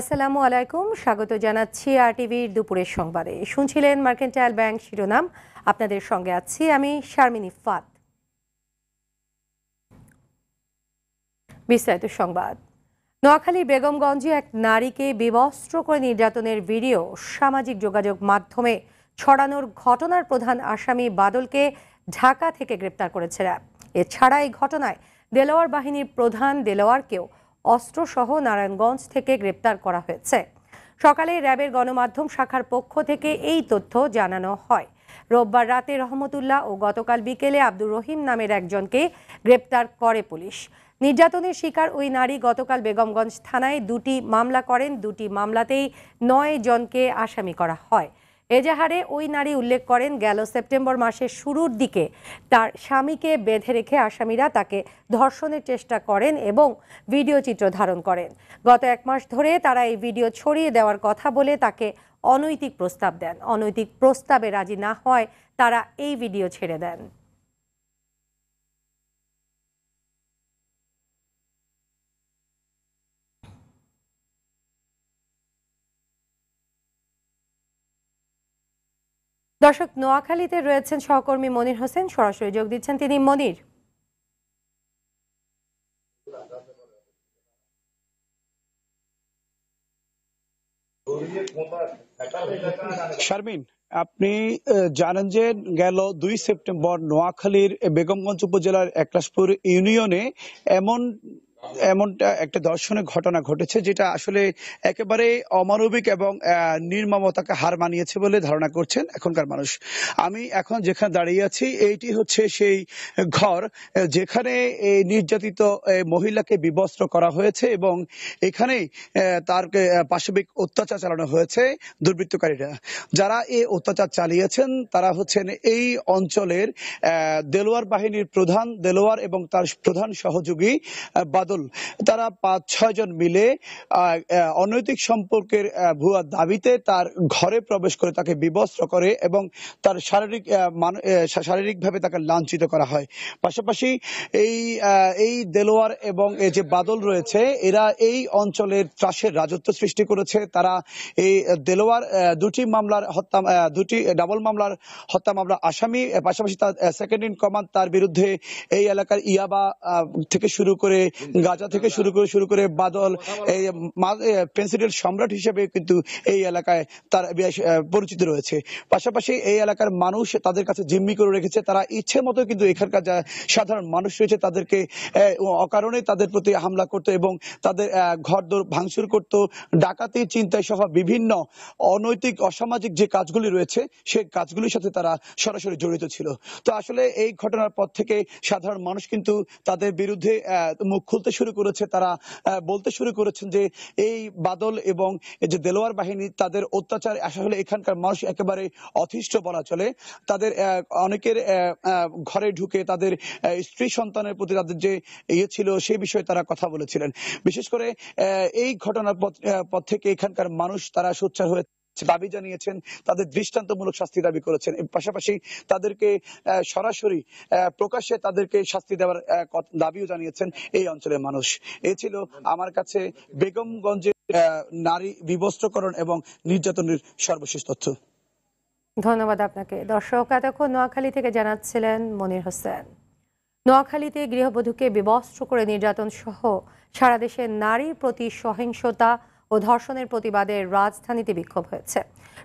আসসালামু আলাইকুম স্বাগত জানাচ্ছি আরটিভির দুপুরের সংবাদে শুনছিলেন মার্কেন্টাইল ব্যাংক শিরোনাম আপনাদের সঙ্গে আছি আমি শারমিনী ফাত বিস্তারিত সংবাদ নোয়াখালীর বেগমগঞ্জে এক নারীকে বিবস্ত্র করে নির্যাতনের ভিডিও সামাজিক যোগাযোগ মাধ্যমে ছড়ানোর ঘটনার প্রধান আসামি বাদলকে ঢাকা থেকে গ্রেফতার করেছে র‍্যাব এছাড়া এই ঘটনায় দেলোয়ার বাহিনীর প্রধান দেলোয়ারকেও অস্ত্রসহ নারায়ণগঞ্জ থেকে গ্রেফতার করা হয়েছে সকালে র‍্যাবের গণমাধ্যম শাখার পক্ষ থেকে এই তথ্য জানানো হয় রোববার রাতে রহমতুল্লাহ ও গতকাল বিকেলে আব্দুর রহিম নামের একজনকে গ্রেফতার করে পুলিশ নির্যাতনের শিকার ওই নারী গতকাল বেগমগঞ্জ থানায় দুটি মামলা করেন দুটি মামলাতেই ৯ জনকে আসামি করা হয় এজাহারে ওই নারী উল্লেখ করেন গেল সেপ্টেম্বর মাসের শুরুর দিকে তার স্বামীকে বেঁধে রেখে আসামিরা তাকে ধর্ষণের চেষ্টা করেন এবং ভিডিও চিত্র ধারণ করেন গত এক মাস ধরে তারা এই ভিডিও ছড়িয়ে দেওয়ার কথা বলে তাকে অনৈতিক প্রস্তাব দেন অনৈতিক প্রস্তাবে রাজি না হয় তারা এই ভিডিও ছেড়ে দেন দর্শক নোয়াখালীতে রয়েছেন সহকর্মী মনির হোসেন সরাসরি যোগ দিচ্ছেন তিনি মনির শারমিন আপনি জানেন যে গেল ২ সেপ্টেম্বর নোয়াখালীর বেগমগঞ্জ উপজেলার একলাশপুর ইউনিয়নে এমন একটা ধর্ষণের ঘটনা ঘটেছে যেটা আসলে একেবারে অমানবিক এবং নির্মমতাকে হার মানিয়েছে বলে ধারণা করছেন এখনকার মানুষ আমি এখন যেখানে দাঁড়িয়ে আছি এইটি হচ্ছে সেই ঘর যেখানে এই নির্যাতিত মহিলাকে বিবস্ত্র করা হয়েছে এবং এখানেই তার পাশবিক অত্যাচার চালানো হয়েছে দুর্বৃত্তকারীরা যারা এই অত্যাচার চালিয়েছেন তারা হচ্ছেন এই অঞ্চলের দেলোয়ার বাহিনীর প্রধান দেলোয়ার এবং তার প্রধান সহযোগী বাদল তারা ৫-৬ জন মিলে অনৈতিক সম্পর্কের ভুয়া দাবিতে তার ঘরে প্রবেশ করে তাকে বিবস্ত্র করে এবং তার শারীরিকভাবে তাকে লাঞ্ছিত করা হয় পাশাপাশি এই দেলোয়ার এবং এই যে বাদল রয়েছে এরা এই অঞ্চলের ত্রাসের রাজত্ব সৃষ্টি করেছে তারা এই দেলোয়ার দুটি ডাবল মামলার হত্যা মামলা আসামি পাশাপাশি তার সেকেন্ড ইন কমান্ড তার বিরুদ্ধে এই এলাকার ইয়াবা থেকে শুরু করে গাজা থেকে শুরু করে বাদল এই পেন্সিলের সম্রাট হিসেবে কিন্তু এই এলাকায় তার পরিচিত রয়েছে পাশাপাশি এই এলাকার মানুষ তাদের কাছে জিম্মি করে রেখেছে তারা ইচ্ছে মতো কিন্তু এখানকার সাধারণ মানুষ রয়েছে তাদেরকে অকারণে তাদের প্রতি হামলা করত এবং তাদের ঘরদোর ভাঙচুর করত ডাকাতি চিন্তায় সহ বিভিন্ন অনৈতিক অসামাজিক যে কাজগুলি রয়েছে সেই কাজগুলির সাথে তারা সরাসরি জড়িত ছিল তো আসলে এই ঘটনার পর থেকে সাধারণ মানুষ কিন্তু তাদের বিরুদ্ধে মুখ খুলতে শুরু করেছে তারা বলতে শুরু করেছেন যে এই বাদল এবং এই যে দেলোয়ার বাহিনী তাদের অত্যাচার আসলে এখানকার মানুষ একেবারে অতিষ্ঠ বলা চলে তাদের অনেকের ঘরে ঢুকে তাদের স্ত্রী সন্তানের প্রতি তাদের যে ইয়ে ছিল সেই বিষয়ে তারা কথা বলেছিলেন বিশেষ করে এই ঘটনার পর থেকে এখানকার মানুষ তারা সোচ্চার হয়েছে দাবি জানিয়েছেন তাদের দৃষ্টান্তমূলক শাস্তি দাবি করেছেন পাশাপাশি তাদেরকে সরাসরি প্রকাশ্যে তাদেরকে শাস্তি দেওয়ার দাবিও জানিয়েছেন এই অঞ্চলের মানুষ এ ছিল আমার কাছে বেগমগঞ্জে নারী বিবস্ত্রকরণ এবং নির্যাতনের সর্বশেষ তথ্য ধন্যবাদ আপনাকে দর্শক এতক্ষণ নোয়াখালী থেকে জানাচ্ছিলেন মনির হোসেন নোয়াখালীতে গৃহবধূকে বিবস্ত্র করে নির্যাতন সহ সারা দেশে নারীর প্রতি সহিংসতা ও ধর্ষণের প্রতিবাদে রাজধানীতে বিক্ষোভ হয়েছে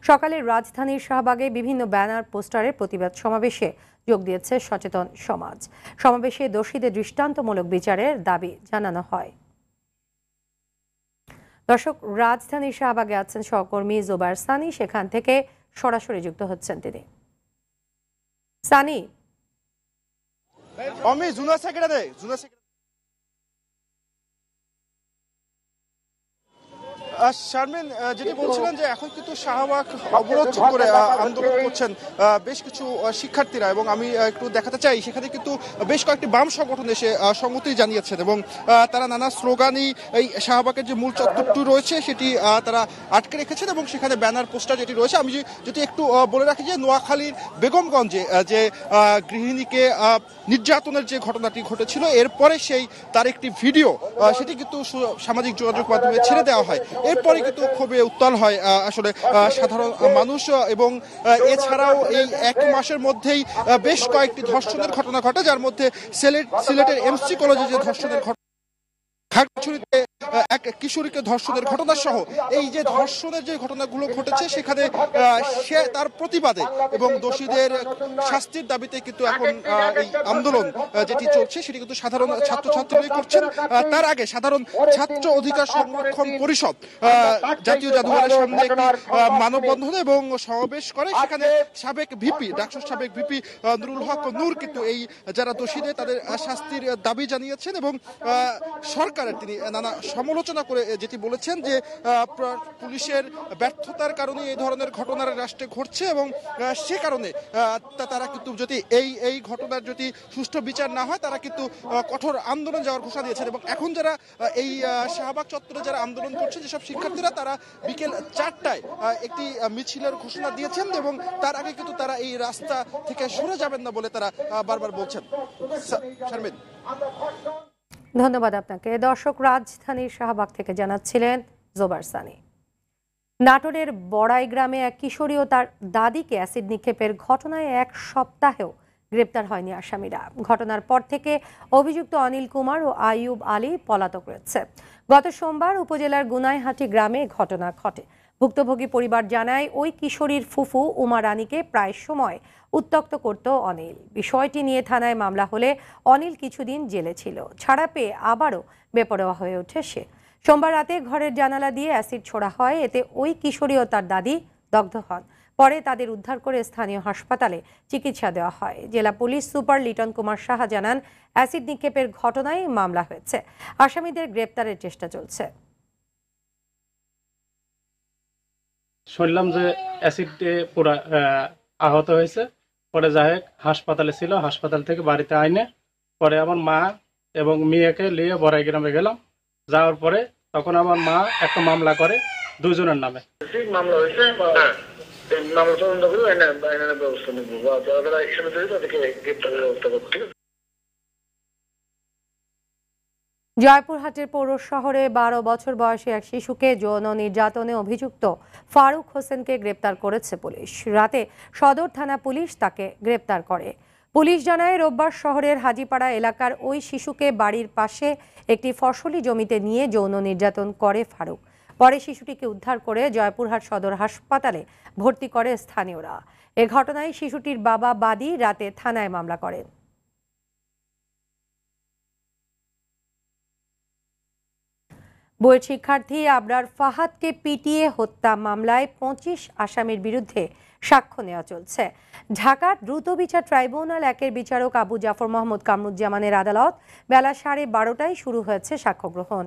সকালে রাজধানীর শাহবাগে বিভিন্ন ব্যানার পোস্টারে প্রতিবাদ সমাবেশে যোগ দিয়েছে সচেতন সমাজ সমাবেশে দোষীদের দৃষ্টান্তমূলক বিচারের দাবি জানানো হয় দর্শক রাজধানীর শাহবাগে আছেন সহকর্মী জোবায়ের সানি সেখান থেকে সরাসরি যুক্ত হচ্ছেন তিনি সানি শারমিন যেটি বলছিলেন যে এখন কিন্তু শাহবাগ অবরোধ করে আন্দোলন করছেন বেশ কিছু শিক্ষার্থীরা এবং আমি একটু দেখাতে চাই সেখানে কিন্তু বেশ কয়েকটি বাম সংগঠন এসে সম্মতি জানিয়েছেন এবং তারা নানা স্লোগানই এই শাহবাগের যে মূল চত্বরটি রয়েছে সেটি তারা আটকে রেখেছেন এবং সেখানে ব্যানার পোস্টার যেটি রয়েছে আমি যদি একটু বলে রাখি যে নোয়াখালীর বেগমগঞ্জে যে গৃহিণীকে নির্যাতনের যে ঘটনাটি ঘটেছিল এরপরে তার একটি ভিডিও সেটি কিন্তু সামাজিক যোগাযোগ মাধ্যমে ছেড়ে দেওয়া হয় এরপরে কিন্তু খুবই উত্তাল হয় আসলে সাধারণ মানুষ এবং এছাড়াও এই এক মাসের মধ্যেই বেশ কয়েকটি ধর্ষণের ঘটনা ঘটে, যার মধ্যে সিলেটের এমসি কলেজে যে ধর্ষণের ঘটনা, খাগড়াছড়িতে এক কিশোরীকে ধর্ষণের ঘটনা সহ এই যে ধর্ষণের যে ঘটনাগুলো ঘটেছে সেখানে তার প্রতিবাদে এবং দোষীদের শাস্তির দাবিতে কিন্তু এখন এই আন্দোলন যেটি চলছে সেটি কিন্তু সাধারণ ছাত্রছাত্রীরাই করছেন। তার আগে সাধারণ ছাত্র অধিকার সংরক্ষণ পরিষদ জাতীয় জাদুঘরের সামনে একটি মানববন্ধন এবং সমাবেশ করে। সেখানে ডাকসুর সাবেক ভিপি নুরুল হক নূর কিন্তু এই যারা দোষীদের তাদের শাস্তির দাবি জানিয়েছেন এবং সরকারের তিনি নানা সমালোচনা করে যেটি বলেছেন যে পুলিশের ব্যর্থতার কারণে এই ধরনের ঘটনা রাষ্ট্রে ঘটছে এবং সে কারণে তারা কিন্তু যদি এই ঘটনার যদি সুষ্ঠু বিচার না হয় তারা কিন্তু কঠোর আন্দোলন যাওয়ার ঘোষণা দিয়েছেন। এবং এখন যারা এই শাহবাগ চত্বরে যারা আন্দোলন করছেন যেসব শিক্ষার্থীরা, তারা বিকেল 4টায় একটি মিছিলের ঘোষণা দিয়েছেন এবং তার আগে কিন্তু তারা এই রাস্তা থেকে সরে যাবেন না বলে তারা বারবার বলছেন। শারমিন, ধন্যবাদ আপনাকে। দর্শক, রাজধানীর শাহবাগ থেকে জানাচ্ছিলেন জোবার সানি। নাটোরের বড়াই গ্রামে এক কিশোরী ও তার দাদিকে অ্যাসিড নিক্ষেপের ঘটনায় এক সপ্তাহেও গ্রেপ্তার হয়নি আসামিরা। ঘটনার পর থেকে অভিযুক্ত অনিল কুমার ও আইয়ুব আলী পলাতক রয়েছে। গত সোমবার উপজেলার গুনাইহাটি গ্রামে ঘটনা ঘটে। ভুক্তভোগী পরিবার জানায় ওই কিশোরীর ফুফু উমা রানীকে প্রায় সময় উত্তক্ত করত অনিল। বিষয়টি নিয়ে থানায় মামলা হলে অনিল কিছুদিন জেলে ছিল। ছাড়া পেয়ে আবারও বেপরোয়া হয়ে ওঠে সে। সোমবার রাতে ঘরের জানালা দিয়ে অ্যাসিড ছোড়া হয়। এতে ওই কিশোরী ও তার দাদি দগ্ধ হন। পরে তাদের উদ্ধার করে স্থানীয় হাসপাতালে চিকিৎসা দেওয়া হয়। জেলা পুলিশ সুপার লিটন কুমার সাহা জানান, অ্যাসিড নিক্ষেপের ঘটনায় মামলা হয়েছে, আসামিদের গ্রেপ্তারের চেষ্টা চলছে। শুনলাম যে অ্যাসিডে পুরা আহত হয়েছে। পরে যাই হোক হাসপাতালে ছিল, হাসপাতাল থেকে বাড়িতে আইনে পরে আমার মা এবং মেয়েকে নিয়ে বড়াই গ্রামে গেলাম। যাওয়ার পরে তখন আমার মা একটা মামলা করে দুজনের নামে। মামলা হয়েছে, মামলা তদন্ত করে আইনের ব্যবস্থা নেব, যারা একসাথে জড়িত তাদেরকে গ্রেপ্তারের ব্যবস্থা করতে। জয়পুরহাটের পৌর শহরে 12 বছর বয়সী এক শিশুকে যৌন নির্যাতনে অভিযুক্ত ফারুক হোসেনকে গ্রেপ্তার করেছে পুলিশ। রাতে সদর থানা পুলিশ তাকে গ্রেপ্তার করে। পুলিশ জানায়, রোববার শহরের হাজিপাড়া এলাকার ওই শিশুকে বাড়ির পাশে একটি ফসলি জমিতে নিয়ে যৌন নির্যাতন করে ফারুক। পরে শিশুটিকে উদ্ধার করে জয়পুরহাট সদর হাসপাতালে ভর্তি করে স্থানীয়রা। এ ঘটনায় শিশুটির বাবা বাদী রাতে থানায় মামলা করেন। বুয়েট শিক্ষার্থী আবরার ফাহাদকে পিটিয়ে হত্যা মামলায় 25 আসামির বিরুদ্ধে সাক্ষ্য নেওয়া চলছে। ঢাকার দ্রুত বিচার ট্রাইব্যুনাল-1 বিচারক আবু জাফর মোহাম্মদ কামরুজ্জামানের আদালত বেলা 12:30টায় শুরু হয়েছে সাক্ষ্য গ্রহণ।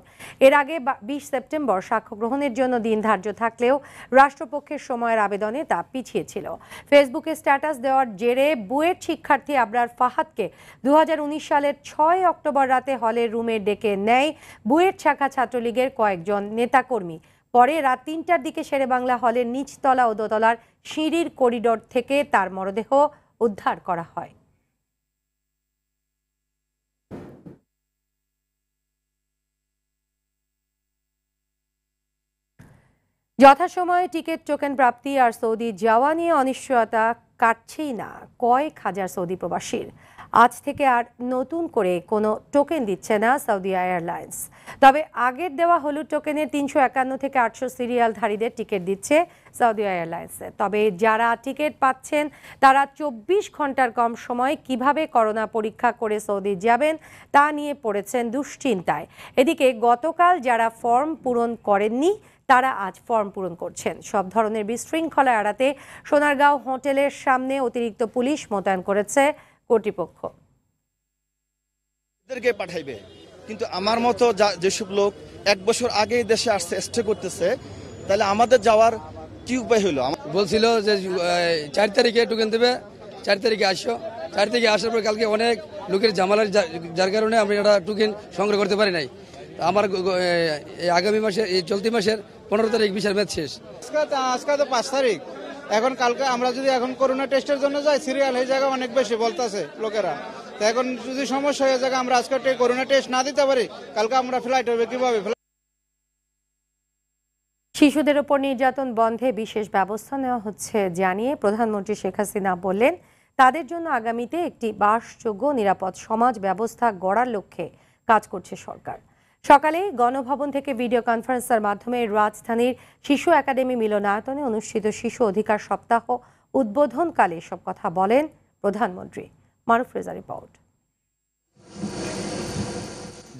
এর আগে 20 সেপ্টেম্বর সাক্ষ্য গ্রহণের জন্য দিন ধার্য থাকলেও রাষ্ট্রপক্ষের সময়ের আবেদনে তা পিছিয়ে ছিল। ফেসবুকে স্ট্যাটাস দেওয়ার জেরে বুয়েট শিক্ষার্থী আবরার ফাহাদকে 2019 সালের 6 অক্টোবর রাতে হলের রুমে ডেকে নেয় বুয়েট শাখা ছাত্রলীগের কয়েকজন নেতাকর্মী। পরে রাত 3টার দিকে শেরেবাংলা হলের নিচতলা ও দোতলার সিঁড়ির করিডোর থেকে তার মরদেহ উদ্ধার করা হয়। যথাসময়ে টিকিট টোকেন প্রাপ্তি আর সৌদি যাওয়া নিয়ে অনিশ্চয়তা কাটছেই না কয়েক হাজার সৌদি প্রবাসীর। আজ থেকে আর নতুন করে কোনো টোকেন দিচ্ছে না সৌদি এয়ারলাইন্স। তবে আগের দেওয়া হলুদ টোকেনের 351 থেকে 800 সিরিয়ালধারীদের টিকিট দিচ্ছে সৌদি এয়ারলাইন্সে। তবে যারা টিকিট পাচ্ছেন তারা 24 ঘন্টার কম সময় কিভাবে করোনা পরীক্ষা করে সৌদি যাবেন তা নিয়ে পড়েছেন দুশ্চিন্তায়। এদিকে গতকাল যারা ফর্ম পূরণ করেননি তারা আজ ফর্ম পূরণ করছেন। সব ধরনের বিশৃঙ্খলা এড়াতে সোনারগাঁও হোটেলের সামনে অতিরিক্ত পুলিশ মোতায়েন করেছে কর্তৃপক্ষ। এদেরকে পাঠাইবে, কিন্তু আমার মতো যেসব লোক 1 বছর আগে দেশে আসছে, স্টে করতেছে, তাহলে আমাদের যাওয়ার কি উপায় হলো? বলছিল যে 4 তারিখে টোকেন দেবে, 4 তারিখে আসো। 4 তারিখে আসার পর কালকে অনেক লোকের ঝামেলার, যার কারণে আমি একটা টোকেন সংগ্রহ করতে পারি নাই। আমার আগামী মাসের চলতি মাসের 15 তারিখ ভিসার মেয়াদ শেষ। আজকে তো 5 তারিখ। এখন কালকে আমরা যদি এখন করোনা টেস্টের জন্য যাই, সিরিয়াল এই জায়গা অনেক বেশি বলতেছে লোকেরা। তো এখন যদি সমস্যা হয়ে যায়, আমরা আজকে করোনা টেস্ট না দিতে পারি, কালকে আমরা ফ্লাইট হবে কিভাবে? শিশুদের উপর নির্যাতন বন্ধে বিশেষ ব্যবস্থা নেওয়া হচ্ছে জানিয়ে প্রধানমন্ত্রী শেখ হাসিনা বলেন তাদের জন্য আগামীতে একটি বাসযোগ্য নিরাপদ সমাজ ব্যবস্থা গড়ার লক্ষ্যে কাজ করছে সরকার। সকালে গণভবন থেকে ভিডিও কনফারেন্সের মাধ্যমে রাজধানীর শিশু একাডেমি মিলনায়তনে অনুষ্ঠিত শিশু অধিকার সপ্তাহ উদ্বোধনকালে সব কথা বলেন প্রধানমন্ত্রী। মারুফ রেজা রিপোর্ট।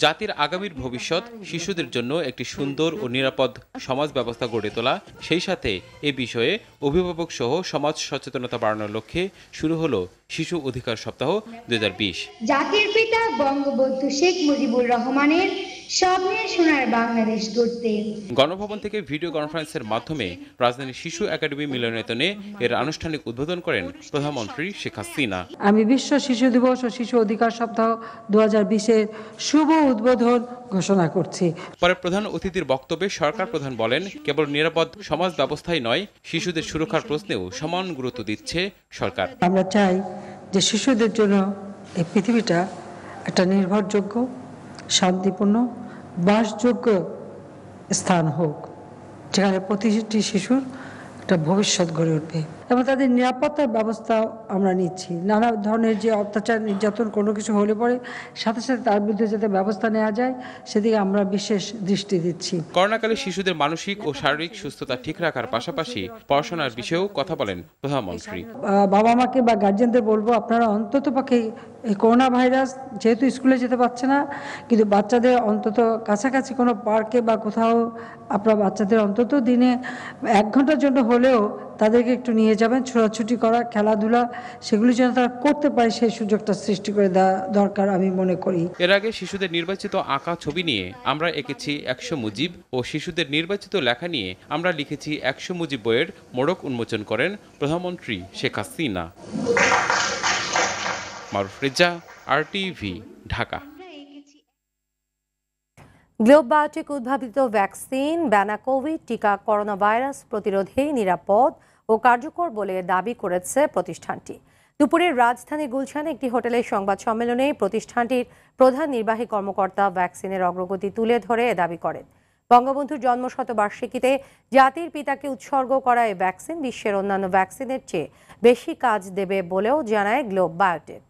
জাতির আগামীর ভবিষ্যৎ শিশুদের জন্য একটি সুন্দর ও নিরাপদ সমাজ ব্যবস্থা গড়ে তোলা, সেই সাথে এ বিষয়ে অভিভাবক সহ সমাজ সচেতনতা বাড়ানোর লক্ষ্যে শুরু হলো শিশু অধিকার সপ্তাহ 2020। জাতির পিতা বঙ্গবন্ধু শেখ মুজিবুর রহমানের স্বপ্নের সোনার বাংলাদেশ গড়তে গণভবন থেকে ভিডিও কনফারেন্সের মাধ্যমে রাজধানীর শিশু একাডেমি মিলনায়তনে এর আনুষ্ঠানিক উদ্বোধন করেন প্রধানমন্ত্রী শেখ হাসিনা। আমি বিশ্ব শিশু দিবস ও শিশু অধিকার সপ্তাহ 2020 এর শুভ উদ্বোধন ঘোষণা করছি। পরে প্রধান অতিথির বক্তব্যে সরকার প্রধান বলেন কেবল নিরাপদ সমাজ ব্যবস্থাই নয়, শিশুদের সুরক্ষার প্রশ্নেও সমান গুরুত্ব দিচ্ছে সরকার। আমরা চাই যে শিশুদের জন্য এই পৃথিবীটা একটা নির্ভরযোগ্য, শান্তিপূর্ণ, বাসযোগ্য স্থান হোক, যেখানে প্রতিটি শিশুর একটা ভবিষ্যৎ গড়ে উঠবে এবং তাদের নিরাপত্তার ব্যবস্থা আমরা নিচ্ছি। নানা ধরনের যে অত্যাচার নির্যাতন কোনো কিছু হলে পরে সাথে সাথে তার বিরুদ্ধে যাতে ব্যবস্থা নেওয়া যায় সেদিকে আমরা বিশেষ দৃষ্টি দিচ্ছি। করোনাকালে শিশুদের মানসিক ও শারীরিক সুস্থতা ঠিক রাখার পাশাপাশি পড়াশোনার বিষয়েও কথা বলেন প্রধানমন্ত্রী। বাবা মাকে বা গার্জিয়ানদের বলবো আপনারা অন্ততপক্ষে এই করোনা ভাইরাস যেহেতু স্কুলে যেতে পারছে না, কিন্তু বাচ্চাদের অন্তত কাছাকাছি কোনো পার্কে বা কোথাও আপনার বাচ্চাদের অন্তত দিনে 1 ঘন্টার জন্য হলেও তাদেরকে একটু নিয়ে যাবেন। ছোটাছুটি করা, খেলাধুলা, সেগুলি যেন তারা করতে পারে সেই সুযোগটা সৃষ্টি করে দেওয়া দরকার আমি মনে করি। এর আগে শিশুদের নির্বাচিত আঁকা ছবি নিয়ে আমরা এঁকেছি 100 মুজিব ও শিশুদের নির্বাচিত লেখা নিয়ে আমরা লিখেছি 100 মুজিব বইয়ের মোড়ক উন্মোচন করেন প্রধানমন্ত্রী শেখ হাসিনা। মারুফ রেজা, আরটিভি, ঢাকা। গ্লোবায়োটিক উদ্ভাবিত ভ্যাকসিন ব্যানাকোভিড টিকা করোনা ভাইরাস প্রতিরোধে নিরাপদ ও কার্যকর বলে দাবি করেছে প্রতিষ্ঠানটি। দুপুরে রাজধানীর গুলশানে একটি হোটেলে সংবাদ সম্মেলনে প্রতিষ্ঠানটির প্রধান নির্বাহী কর্মকর্তা ভ্যাকসিনের অগ্রগতি তুলে ধরে দাবি করেন বঙ্গবন্ধুর জন্মশতবার্ষিকীতে জাতির পিতাকে উৎসর্গ করা এই ভ্যাকসিন বিশ্বের অন্যান্য ভ্যাকসিনের চেয়ে বেশি কাজ দেবে বলেও জানায় গ্লোবায়োটিক।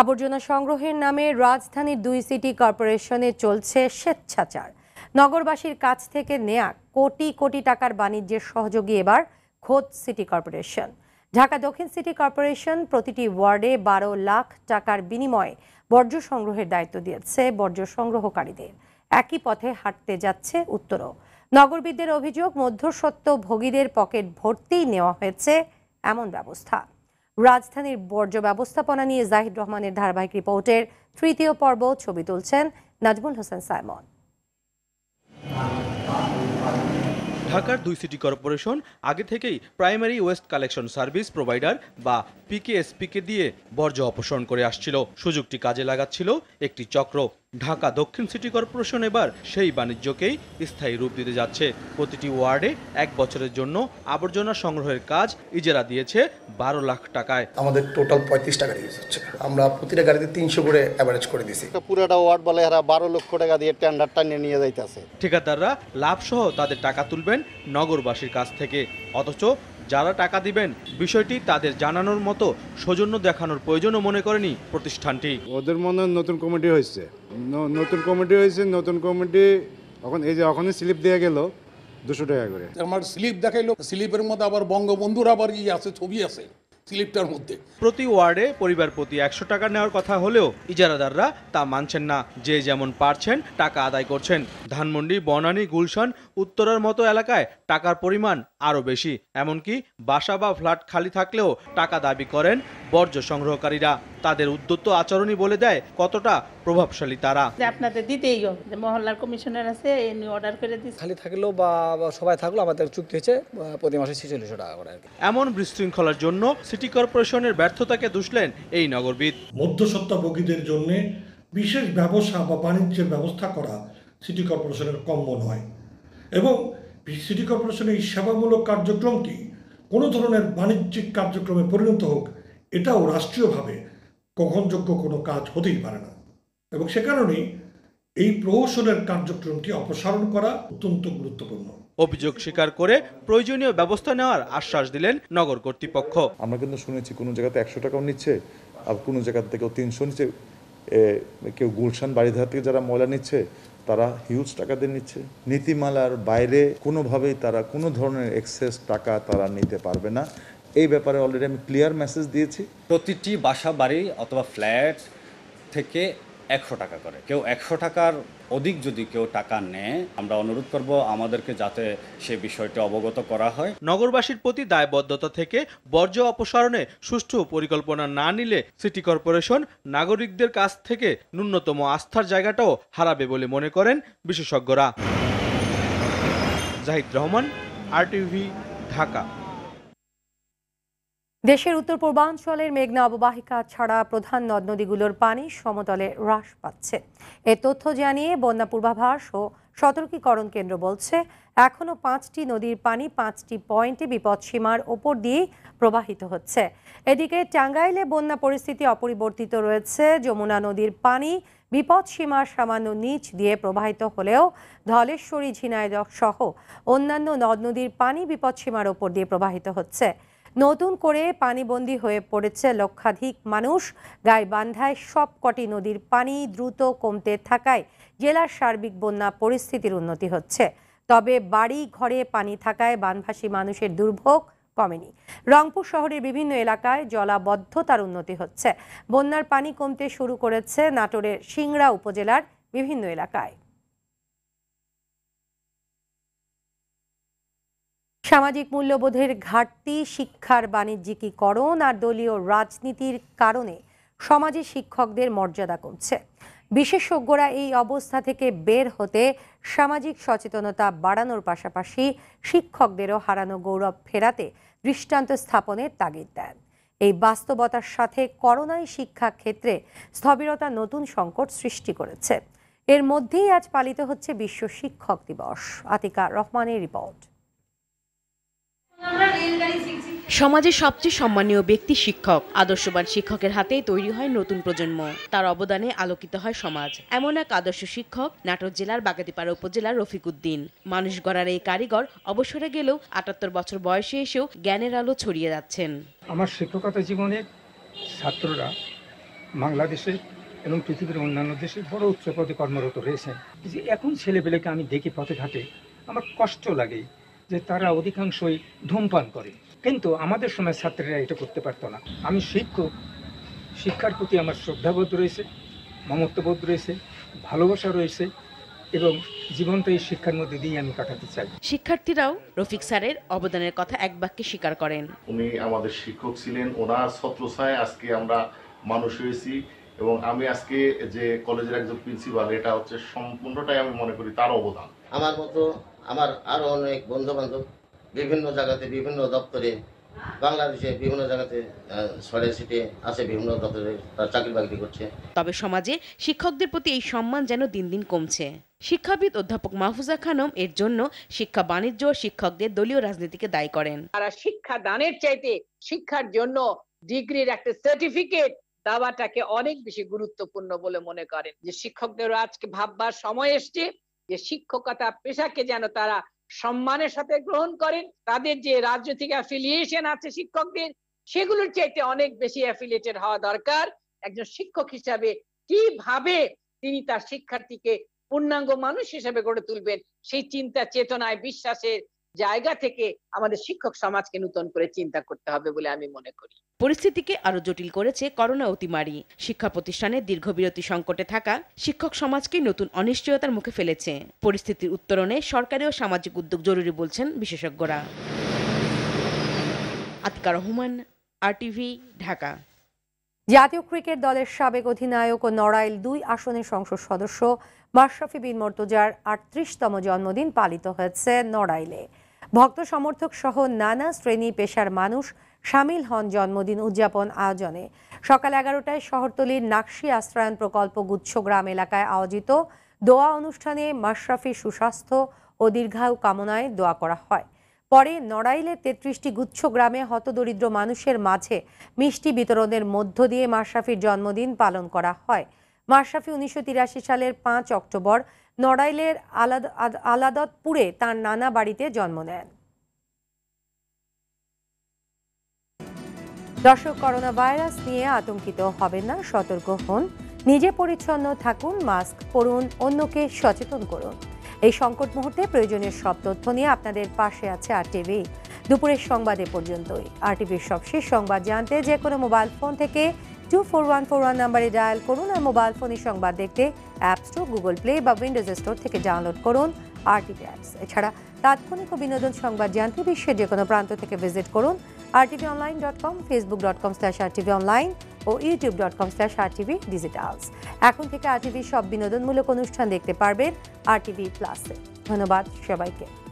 আবর্জনা সংগ্রহের নামে রাজধানীর 2 সিটি কর্পোরেশনে চলছে স্বেচ্ছাচার। নগরবাসীর কাছ থেকে নেয়া কোটি কোটি টাকার বাণিজ্যের সহযোগী এবার খোদ সিটি কর্পোরেশন। ঢাকা দক্ষিণ সিটি কর্পোরেশন প্রতিটি ওয়ার্ডে 12 লাখ টাকার বিনিময়ে বর্জ্য সংগ্রহের দায়িত্ব দিয়েছে বর্জ্য সংগ্রহকারীদের। একই পথে হাঁটতে যাচ্ছে উত্তরও। নগরবিদদের অভিযোগ মধ্যস্বত্ব ভোগীদের পকেট ভর্তি নেওয়া হয়েছে এমন ব্যবস্থা। রাজধানীর বর্জ্য ব্যবস্থাপনা নিয়ে জাহিদ রহমানের ধারাবাহিক রিপোর্টের 3য় পর্ব ছবি তুলছেন নাজমুল হোসেন সাইমন। ঢাকার 2 সিটি কর্পোরেশন আগে থেকেই primary waste collection service provider বা PKSPK দিয়ে বর্জ্য অপসারণ করে আসছিল। সুযোগটি কাজে লাগাচ্ছিল একটি চক্র। ঢাকা দক্ষিণ সিটি কর্পোরেশন এবার সেই বাণিজ্যকেই স্থায়ী রূপ দিতে যাচ্ছে। প্রতিটি ওয়ার্ডে 1 বছরের জন্য আবর্জনা সংগ্রহের কাজ ইজারা দিয়েছে 12 লাখ টাকায়। আমাদের টোটাল 35 টাকা ইউজ হচ্ছে। আমরা প্রতিটা গাড়িতে 300 করে এভারেজ করে দিয়েছি। পুরোটা ওয়ার্ড বলে এরা 12 লক্ষ টাকা দিয়ে টেন্ডারটা নিয়ে যাইতেছে। ঠিকাদাররা লাভসহ তাদের টাকা তুলবেন নগরবাসীর কাছ থেকে, অথচ যারা টাকা দিবেন বিষয়টি তাদের জানানোর মতো সৌজন্য দেখানোর প্রয়োজনও মনে করেনি প্রতিষ্ঠানটি। ওদের মনে নতুন কমিটি হয়েছে, নতুন কমিটি এখন এই যে ওখানে স্লিপ দেওয়া গেল 200 টাকা করে। আমার স্লিপ দেখাইলো, স্লিপের মধ্যে আবার বঙ্গবন্ধুর আবার ই আছে, ছবি আছে স্লিপটার মধ্যে। প্রতি ওয়ার্ডে পরিবার প্রতি 100 টাকা নেওয়ার কথা হলেও ইজারাদাররা তা মানছেন না, যে যেমন পারছেন টাকা আদায় করছেন। ধানমন্ডি, বনানী, গুলশান, উত্তরার মতো এলাকায় টাকার পরিমাণ আরও বেশি। এমনকি বাসা বা ফ্ল্যাট খালি থাকলেও টাকা দাবি করেন বর্জ্য সংগ্রহকারীরা। তাদের উদ্যত আচরণই বলে দেয় কতটা প্রভাবশালী তারা। আপনাদের দিতেই হবে, মহল্লার কমিশনার আছে এমনি অর্ডার করে দিচ্ছে। খালি থাকলেও বা সবাই থাকলো আমাদের চুক্তি হয়েছে প্রতি মাসে 4600 টাকা করে। এমন বিশৃঙ্খলার জন্য সিটি কর্পোরেশনের ব্যর্থতাকে দুষলেন এই নগরবিদ। মধ্যস্বত্বভোগীদের জন্য বিশেষ ব্যবসা বা বাণিজ্যের ব্যবস্থা করা সিটি কর্পোরেশনের কম্য নয় এবং সিটি কর্পোরেশনের এই সেবামূলক কার্যক্রমটি কোনো ধরনের বাণিজ্যিক কার্যক্রমে পরিণত হোক এটাও রাষ্ট্রীয়ভাবে গ্রহণযোগ্য কোনো কাজ হতেই পারে না এবং সে কারণেই প্রহসনের কার্যক্রমটি অপসারণ করা অত্যন্ত গুরুত্বপূর্ণ। অভিযোগ স্বীকার করে প্রয়োজনীয় ব্যবস্থা নেওয়ার আশ্বাস দিলেন নগর কর্তৃপক্ষ। আমরা কিন্তু শুনেছি কোনো জায়গাতে 100 টাকাও নিচ্ছে, আর কোনো জায়গা থেকে 300 নিচ্ছে। কেউ গুলশান বাড়িধার থেকে যারা ময়লা নিচ্ছে তারা হিউজ টাকা দিয়ে নিচ্ছে। নীতিমালার বাইরে কোনোভাবেই তারা কোনো ধরনের এক্সেস টাকা তারা নিতে পারবে না, এই ব্যাপারে অলরেডি আমি ক্লিয়ার মেসেজ দিয়েছি। প্রতিটি বাসা বাড়ি অথবা ফ্ল্যাট থেকে 100 টাকা করে, কেউ 100 টাকার অধিক যদি কেউ টাকা নেয় আমরা অনুরোধ করব আমাদেরকে যাতে সে বিষয়টা অবগত করা হয়। নগরবাসীর প্রতি দায়বদ্ধতা থেকে বর্জ্য অপসারণে সুষ্ঠু পরিকল্পনা না নিলে সিটি কর্পোরেশন নাগরিকদের কাছ থেকে ন্যূনতম আস্থার জায়গাটাও হারাবে বলে মনে করেন বিশেষজ্ঞরা। জাহিদ রহমান, আরটিভি, ঢাকা। দেশের উত্তর পূর্বাঞ্চলের মেঘনা অববাহিকা ছাড়া প্রধান নদ নদীগুলোর পানি সমতলে হ্রাস পাচ্ছে। এ তথ্য জানিয়ে বন্যা পূর্বাভাস ও সতর্কীকরণ কেন্দ্র বলছে এখনও 5টি নদীর পানি 5টি পয়েন্টে বিপদসীমার ওপর দিয়েই প্রবাহিত হচ্ছে। এদিকে টাঙ্গাইলে বন্যা পরিস্থিতি অপরিবর্তিত রয়েছে। যমুনা নদীর পানি বিপদসীমার সামান্য নিচ দিয়ে প্রবাহিত হলেও ধলেশ্বরী, ঝিনাইদহ সহ অন্যান্য নদ নদীর পানি বিপদসীমার ওপর দিয়ে প্রবাহিত হচ্ছে। নতুন করে পানিবন্দী হয়ে পড়েছে লক্ষাধিক মানুষ। গাইবান্ধায় সবকটি নদীর পানি দ্রুত কমতে থাকায় জেলার সার্বিক বন্যা পরিস্থিতির উন্নতি হচ্ছে, তবে বাড়ি ঘরে পানি থাকায় বানভাসী মানুষের দুর্ভোগ কমেনি। রংপুর শহরের বিভিন্ন এলাকায় জলাবদ্ধতার উন্নতি হচ্ছে। বন্যার পানি কমতে শুরু করেছে নাটোরের সিংড়া উপজেলার বিভিন্ন এলাকায়। সামাজিক মূল্যবোধের ঘাটতি, শিক্ষার বাণিজ্যিকীকরণ আর দলীয় রাজনীতির কারণে সমাজে শিক্ষকদের মর্যাদা কমছে। বিশেষজ্ঞরা এই অবস্থা থেকে বের হতে সামাজিক সচেতনতা বাড়ানোর পাশাপাশি শিক্ষকদেরও হারানো গৌরব ফেরাতে দৃষ্টান্ত স্থাপনের তাগিদ দেন। এই বাস্তবতার সাথে করোনায় শিক্ষা ক্ষেত্রে স্থবিরতা নতুন সংকট সৃষ্টি করেছে। এর মধ্যেই আজ পালিত হচ্ছে বিশ্ব শিক্ষক দিবস। আতিকা রহমানের রিপোর্ট। সমাজের সবচেয়ে সম্মানীয় ব্যক্তি শিক্ষক। আদর্শবান শিক্ষকের হাতেই তৈরি হয় নতুন প্রজন্ম, তার অবদানে আলোকিত হয় সমাজ। এমন এক আদর্শ শিক্ষক নাটোর জেলার বাগাতিপাড়া উপজেলার রফিক উদ্দিন। মানুষ গড়ার এই কারিগর অবসরে গেলেও 78 বছর বয়সে এসেও জ্ঞানের আলো ছড়িয়ে যাচ্ছেন। আমার শিক্ষকতা জীবনে ছাত্ররা বাংলাদেশে এবং পৃথিবীর অন্যান্য দেশে বড় উচ্চ পদে কর্মরত রয়েছেন। এখন ছেলেপেলেকে আমি দেখি পথে ঘাটে, আমার কষ্ট লাগে যে তারা অধিকাংশই ধূমপান করে, কিন্তু আমাদের সময় ছাত্রীরা এটা করতে পারতো না। আমি শিক্ষক, শিক্ষার প্রতি আমার শ্রদ্ধাবোধ রয়েছে, মমত্ববোধ রয়েছে, ভালোবাসা রয়েছে এবং জীবনটা এই শিক্ষার মধ্যে দিয়ে আমি কাটাতে চাই। শিক্ষার্থীরাও রফিক স্যারের অবদানের কথা এক বাক্যে স্বীকার করেন। উনি আমাদের শিক্ষক ছিলেন, ওনার ছত্রছায়ায় আজকে আমরা মানুষ হয়েছি এবং আমি আজকে যে কলেজের একজন প্রিন্সিপাল, এটা হচ্ছে সম্পূর্ণটাই আমি মনে করি তার অবদান। আমার মতো আমার আরও অনেক বন্ধুবান্ধব বিভিন্ন জায়গাতে বিভিন্ন দপ্তরে বাংলাদেশে বিভিন্ন জায়গাতে ছড়িয়ে ছিটিয়ে আছে, বিভিন্ন দপ্তরে চাকরি বাকরি করছে। তবে সমাজে শিক্ষকদের প্রতি এই সম্মান যেন দিন দিন কমছে। শিক্ষাবিদ অধ্যাপক মাহফুজা খানম এর জন্য শিক্ষা বাণিজ্য ও শিক্ষকদের দলীয় রাজনীতিকে দায়ী করেন। তারা শিক্ষা দানের চাইতে শিক্ষার জন্য ডিগ্রির একটা সার্টিফিকেট দাওয়াটাকে অনেক বেশি গুরুত্বপূর্ণ বলে মনে করেন। যে শিক্ষকদেরও আজকে ভাববার সময় এসছে যে শিক্ষকতা পেশাকে যেন তারা সম্মানের সাথে গ্রহণ করেন। তাদের যে রাজনৈতিক অ্যাফিলিয়েশন আছে শিক্ষকদের, সেগুলোর চাইতে অনেক বেশি অ্যাফিলিয়েটেড হওয়া দরকার। একজন শিক্ষক হিসাবে কিভাবে তিনি তার শিক্ষার্থীকে পূর্ণাঙ্গ মানুষ হিসেবে গড়ে তুলবেন, সেই চিন্তা চেতনায় বিশ্বাসের জায়গা থেকে আমাদের শিক্ষক সমাজকে নতুন করে চিন্তা করতে হবে বলে আমি মনে করি। পরিস্থিতিকে আরো জটিল করেছে করোনা অতিমারি। শিক্ষা প্রতিষ্ঠানে দীর্ঘবিরতি সংকটে থাকা শিক্ষক সমাজকে নতুন অনিশ্চয়তার মুখে ফেলেছে। পরিস্থিতির উত্তরণে সরকারি ও সামাজিক উদ্যোগ জরুরি বলছেন বিশেষজ্ঞরা। আতিকা রহমান, আরটিভি, ঢাকা। জাতীয় ক্রিকেট দলের সাবেক অধিনায়ক ও নড়াইল 2 আসনের সংসদ সদস্য মাশরাফি বিন মর্তজার 38তম জন্মদিন পালিত হয়েছে নড়াইলে। ভক্ত সমর্থক সহ নানা শ্রেণী পেশার মানুষ সামিল হন জন্মদিন উদযাপন আয়োজনে। সকাল 11টায় শহরতলির নাকশি আশ্রয়ণ প্রকল্প গুচ্ছগ্রাম এলাকায় আয়োজিত দোয়া অনুষ্ঠানে মাশরাফি সুস্বাস্থ্য ও দীর্ঘায়ু কামনায় দোয়া করা হয়। পরে নড়াইলের 33টি গুচ্ছগ্রামে হতদরিদ্র মানুষের মাঝে মিষ্টি বিতরণের মধ্য দিয়ে মাশরাফির জন্মদিন পালন করা হয়। মাশরাফি ১৯৮৩ সালের ৫ অক্টোবর নড়াইলের আলাদতপুরে তার নানা বাড়িতে জন্ম নেন। দর্শক, করোনা ভাইরাস নিয়ে আতঙ্কিত হবেন না, সতর্ক হন, নিজে পরিচ্ছন্ন থাকুন, মাস্ক পরুন, অন্যকে সচেতন করুন। এই সংকট মুহূর্তে প্রয়োজনীয় সব তথ্য নিয়ে আপনাদের পাশে আছে আরটিভি। দুপুরের সংবাদে পর্যন্তই। আরটিভির সবশেষ সংবাদ জানতে যে কোনো মোবাইল ফোন থেকে 2414 নম্বরে ডায়াল করুন, আর মোবাইল ফোনে সংবাদ দেখতে অ্যাপ স্টোর, গুগল প্লে বা উইন্ডোজ স্টোর থেকে ডাউনলোড করুন আরটিভি অ্যাপস। এছাড়া তাৎক্ষণিক ও বিনোদন সংবাদ জানতে বিশ্বের যে কোনো প্রান্ত থেকে ভিজিট করুন rtvonline.com, facebook.com/rtvonline ও youtube.com/rtvdigitals। এখন থেকে আরটিভি সব বিনোদনমূলক অনুষ্ঠান দেখতে পারবেন আরটিভি প্লাসে। ধন্যবাদ সবাইকে।